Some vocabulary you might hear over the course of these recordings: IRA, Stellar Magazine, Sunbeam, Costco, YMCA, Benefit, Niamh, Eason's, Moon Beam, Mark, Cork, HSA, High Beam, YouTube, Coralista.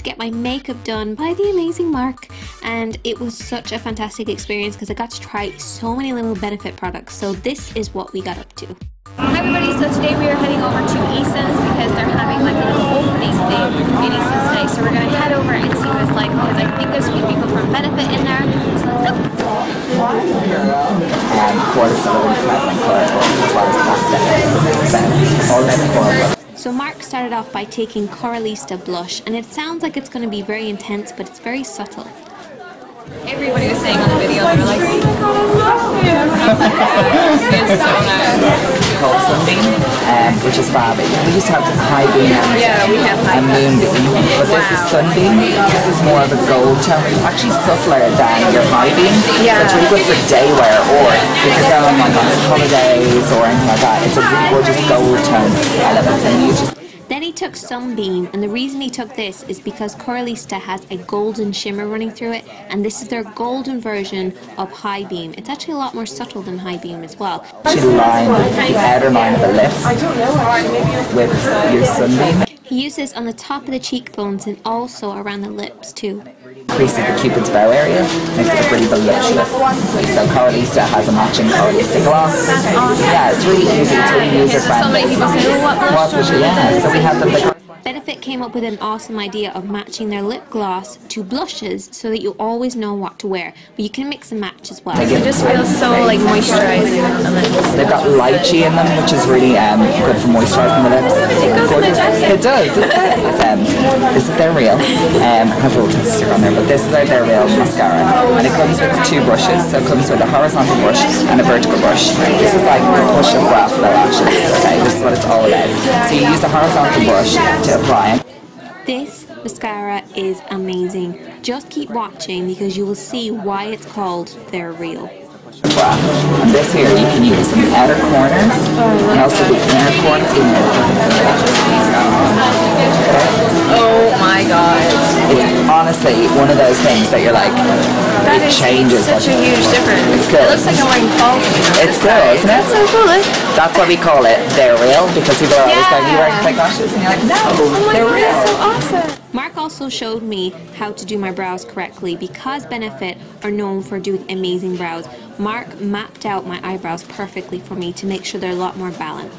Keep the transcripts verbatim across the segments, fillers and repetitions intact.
to get my makeup done by the amazing Mark, and it was such a fantastic experience because I got to try so many little Benefit products. So this is what we got up to. Hi everybody, so today we are heading over to Eason's because they're having like a little opening thing in Eason's today. So we're going to head over and see what it's like because I think there's a few people from Benefit in there. So let's go. Um, So Mark started off by taking Coralista blush, and it sounds like it's going to be very intense, but it's very subtle. Everybody was saying on the video, they were like, oh my god, I love you! It's so nice. Called Sunbeam, um, which is Far Beam. We just have High Beam and, yeah, we have high and Moon Beam, but wow. This is Sunbeam. This is more of a gold tone. It's actually subtler than your High Beam, yeah. So it's really good for day wear, or if you're going like on holidays or anything like that. It's a really gorgeous gold tone. I love it. And you just Then he took Sunbeam, and the reason he took this is because Coralista has a golden shimmer running through it, and this is their golden version of High Beam. It's actually a lot more subtle than High Beam as well. You line the outer line of the lip with your Sunbeam. He uses on the top of the cheekbones and also around the lips too. Increases the Cupid's bow area, makes it really voluptuous. So Coralista has a matching Coralista gloss. Yeah, it's really easy, it's really user-friendly. Yeah, so we have them like Benefit came up with an awesome idea of matching their lip gloss to blushes so that you always know what to wear, but you can mix and match as well. It just feels so like moisturizing on the lips. They've got lychee in them, which is really um, good for moisturizing the lips. It goes in my jacket. It does. um, this is their real. Um, I have a little tester on there, but this is their, their real mascara, and it comes with two brushes. So it comes with a horizontal brush and a vertical brush. This is like a push and grab for their lashes. Okay, this is what it's all about. So you use the horizontal brush to apply. This mascara is amazing. Just keep watching because you will see why it's called They're Real. And this here you can use in the outer corners and also the inner corners. Oh my god. It's honestly one of those things that you're like, that it is changes. Such a huge difference. It's good. It looks like I'm wearing false. It's good, isn't it? That's so cool. That's why we call it They're Real, because people are always like, you wearing fake lashes, and you're like, no, oh they're god, real. That's so awesome. Mark also showed me how to do my brows correctly because Benefit are known for doing amazing brows. Mark mapped out my eyebrows perfectly for me to make sure they're a lot more balanced.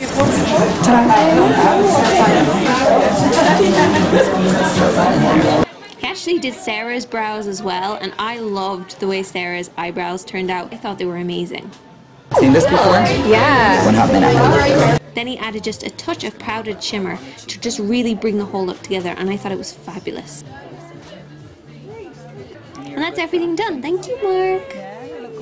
He actually did Sarah's brows as well, and I loved the way Sarah's eyebrows turned out. I thought they were amazing. Seen this before? Yeah. One hot minute. Then he added just a touch of powdered shimmer to just really bring the whole look together, and I thought it was fabulous. And that's everything done. Thank you, Mark.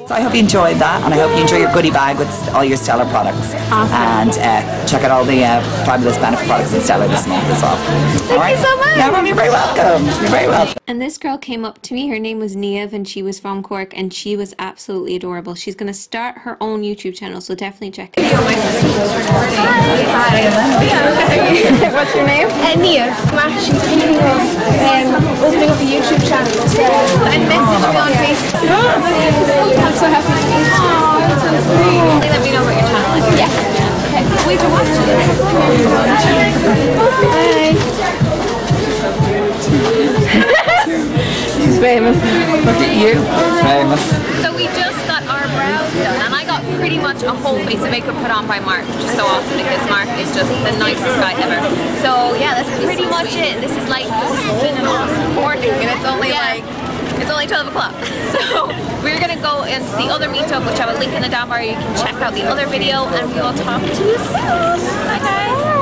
So I hope you enjoyed that, and I hope you enjoy your goodie bag with all your Stellar products. Awesome. And uh, check out all the uh, fabulous Benefit products in Stellar this month as well. Thank all right. you so much. Yeah, you're very welcome. You're very welcome. And this girl came up to me, her name was Niamh, and she was from Cork, and she was absolutely adorable. She's going to start her own YouTube channel, so definitely check it out. Hi! Hi! Hi. What's your name? Uh, Niamh. I'm actually thinking of um, opening up a YouTube channel. Yeah. And message me on Facebook. Yeah. I'm so happy to meet you. Aww, that's so sweet. Let me know what your channel is. Yeah. Okay. Wait for watching. Bye! She's famous. Look at you. Famous. So we just got our brows done, and I got pretty much a whole face of makeup put on by Mark, which is so awesome because Mark is just the nicest guy ever. So yeah, that's pretty much it. This is like, this has been an awesome morning, and it's only yeah. like, it's only twelve o'clock. So we're going to go into the other meetup, which I will link in the down bar. You can check out the other video, and we will talk to you soon. Bye guys.